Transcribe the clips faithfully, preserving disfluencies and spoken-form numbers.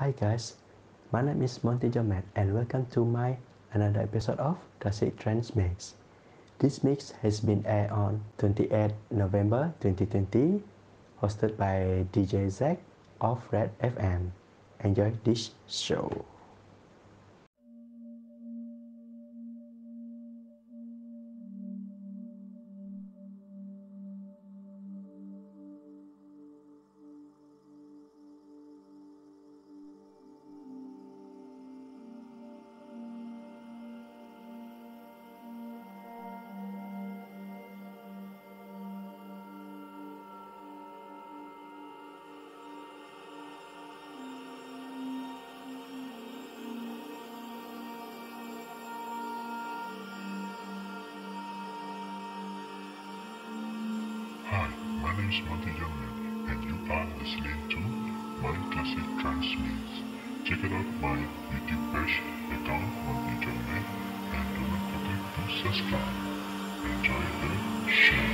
Hi guys, my name is Monte John Matt and welcome to my another episode of Classic Trance Mix. This mix has been aired on the twenty-eighth of November twenty twenty, hosted by D J Zach of Red F M. Enjoy this show. My name is Monte John Matt, and you are listening to my Classic Trance Mix. Check out my YouTube page account, Monte John Matt, and don't forget to subscribe. Enjoy the show.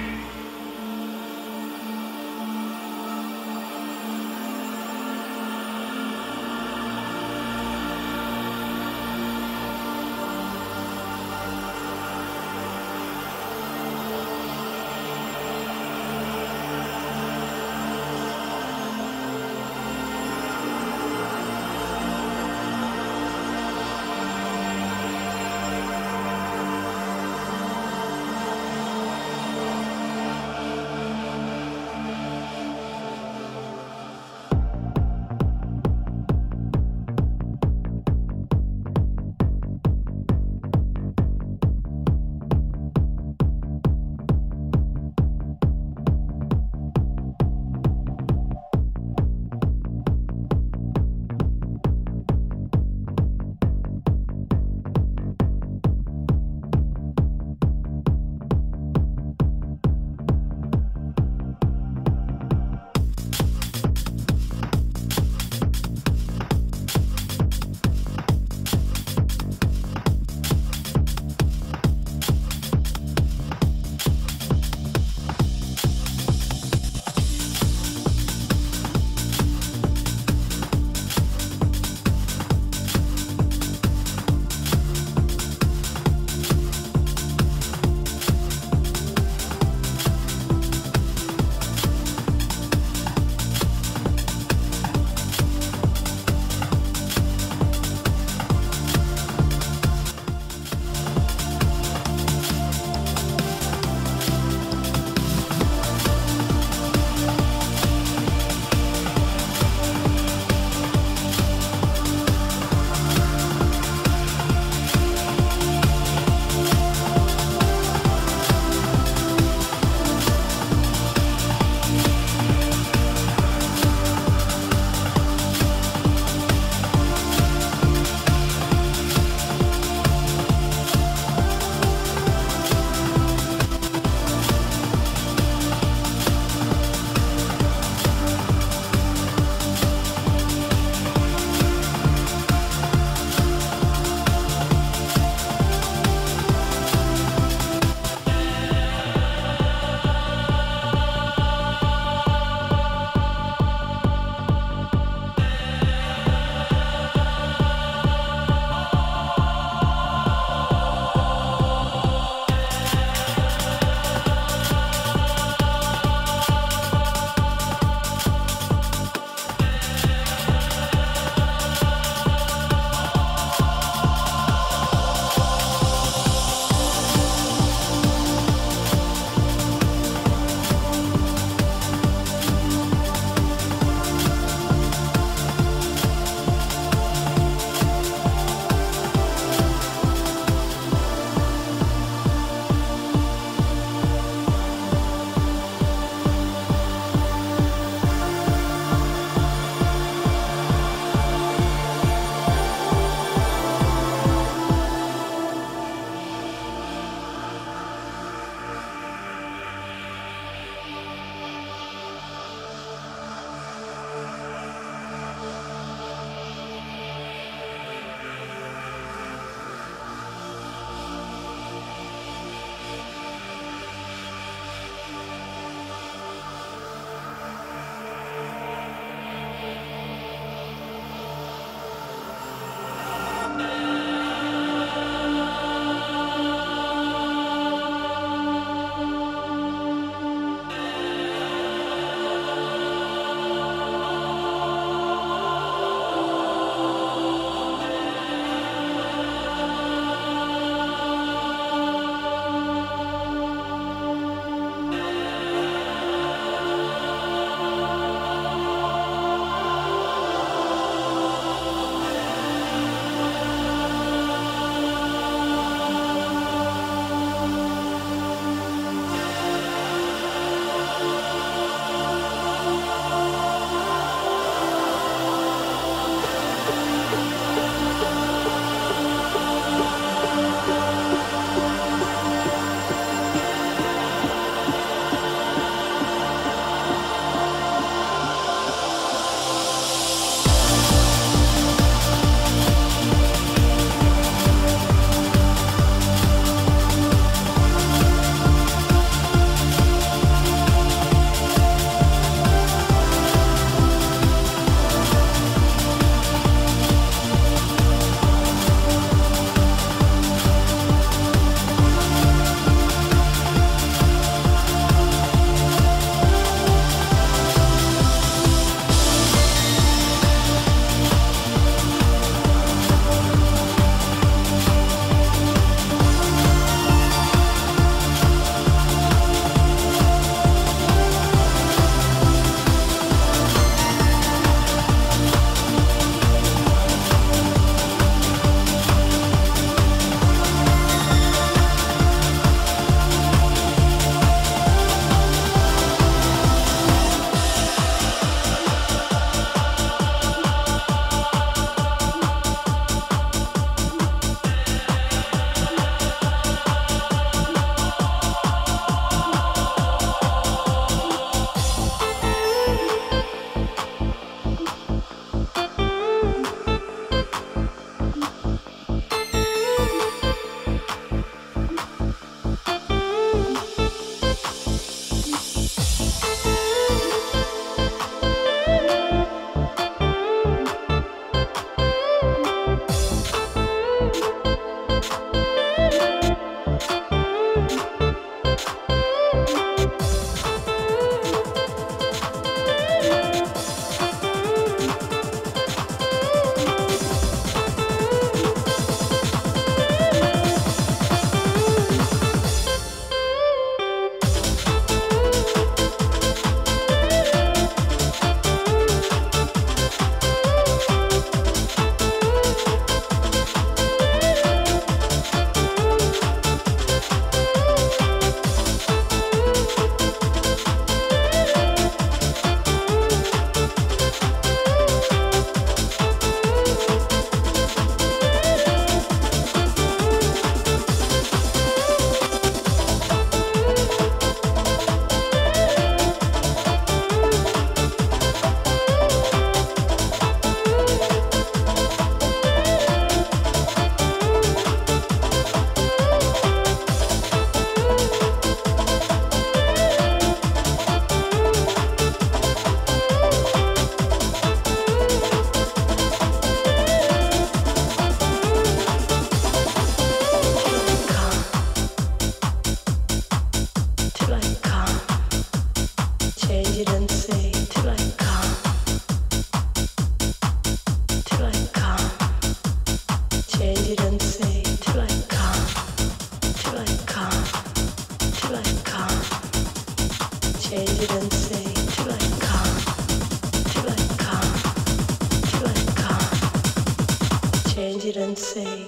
didn't say.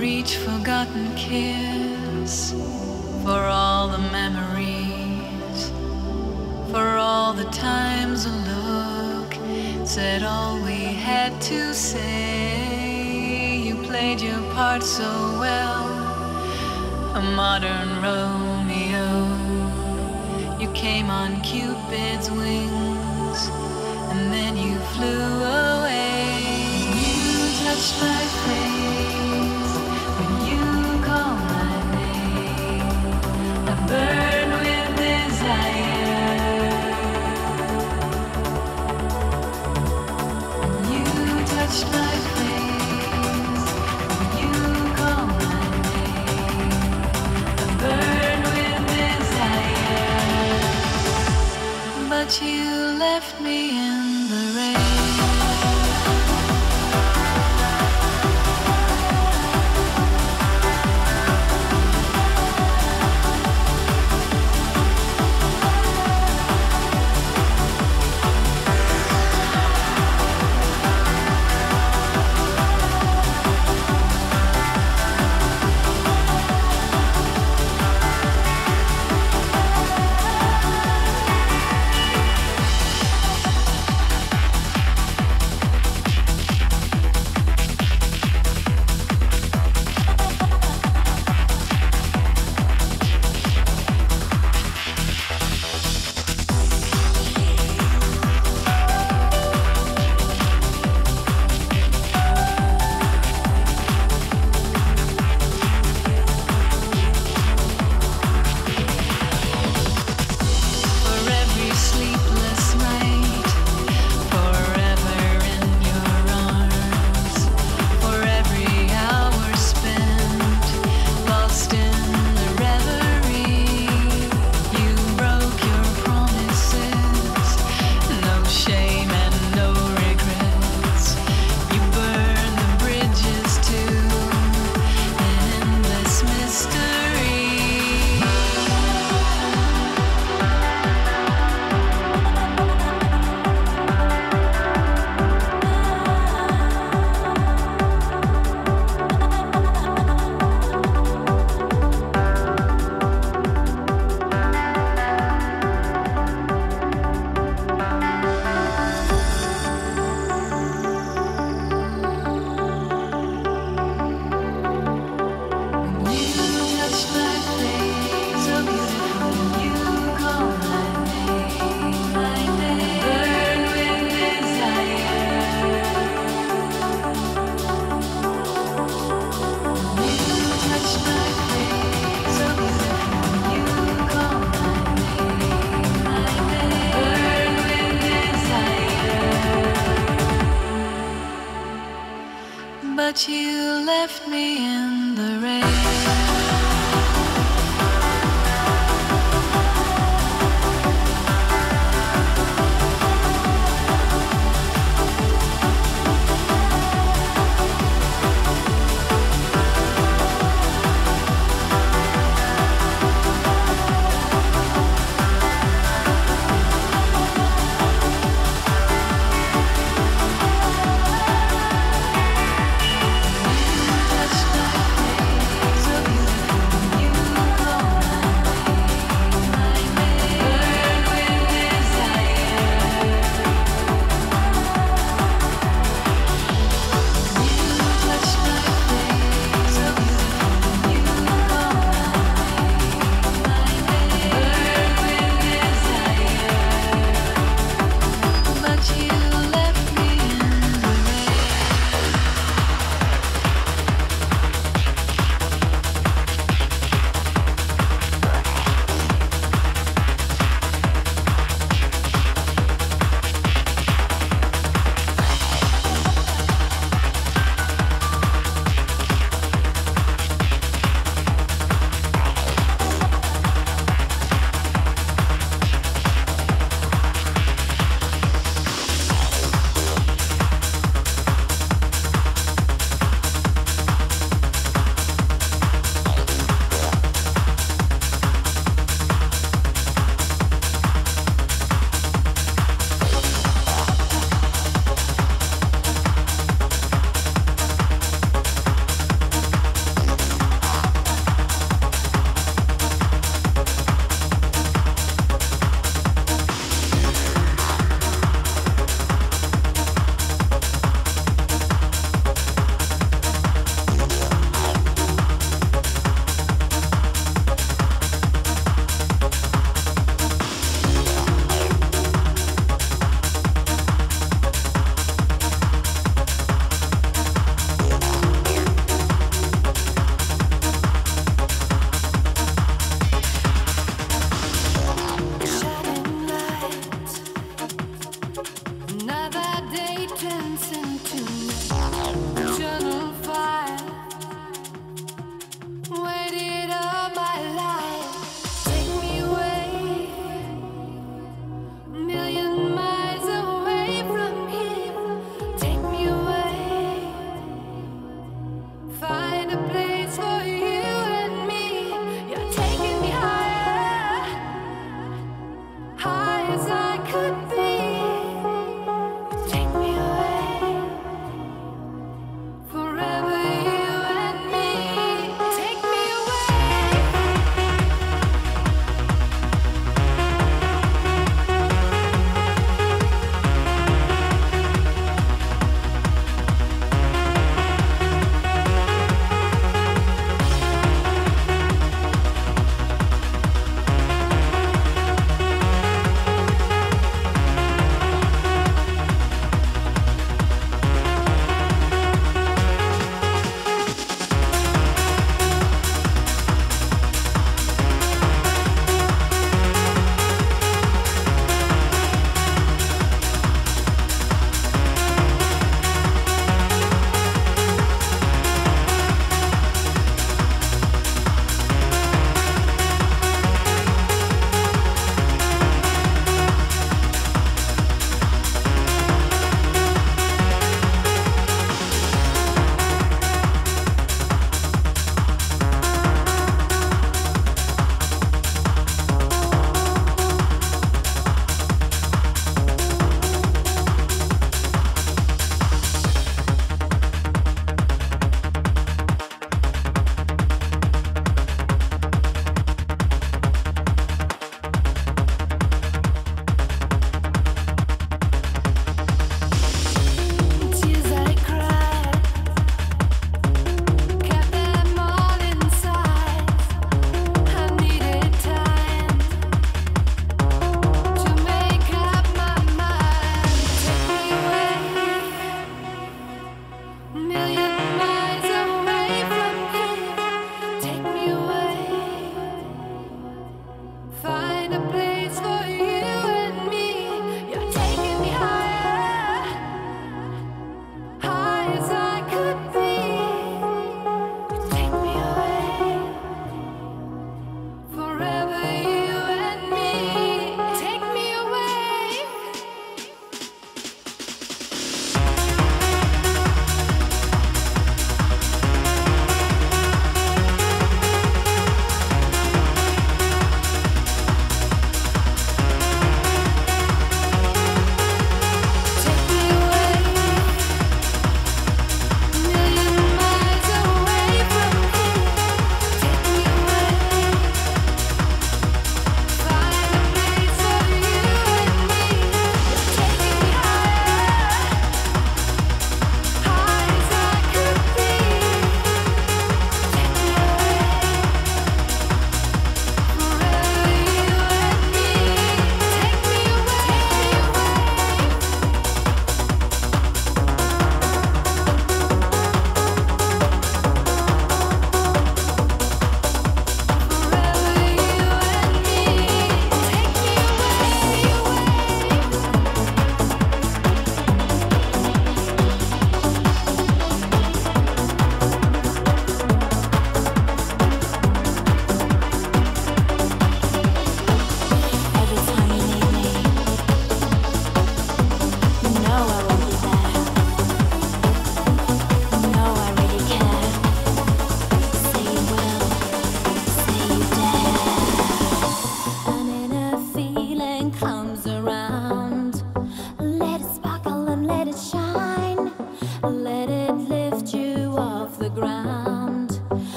For each forgotten kiss, for all the memories, for all the times a look said all we had to say. You played your part so well, a modern Romeo. You came on Cupid's wings, and then you flew away. You touched my face. Burn with desire. You touched my face. You call my name. I burn with desire. But you left me in the rain.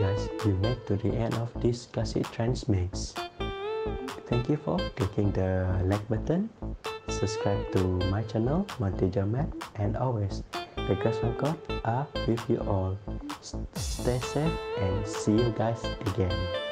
guys, we made to the end of this Classic Trance Mix. Thank you for clicking the like button, subscribe to my channel Monte John Matt, and always the grace of God are with you all. Stay safe and see you guys again.